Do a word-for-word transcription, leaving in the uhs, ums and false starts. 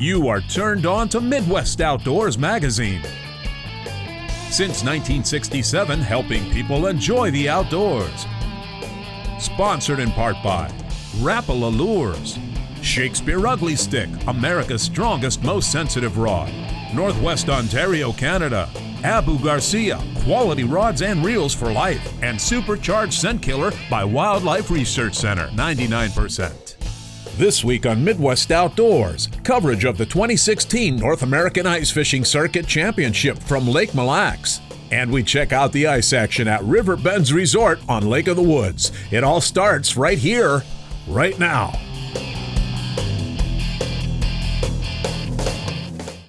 you are turned on to Midwest Outdoors magazine. Since nineteen sixty-seven, helping people enjoy the outdoors. Sponsored in part by Rapala Lures, Shakespeare Ugly Stick, America's strongest, most sensitive rod, Northwest Ontario, Canada, Abu Garcia, quality rods and reels for life, and supercharged Scent Killer by Wildlife Research Center, ninety-nine percent. This week on Midwest Outdoors, coverage of the twenty sixteen North American Ice Fishing Circuit Championship from Lake Mille Lacs. And we check out the ice action at River Bends Resort on Lake of the Woods. It all starts right here, right now.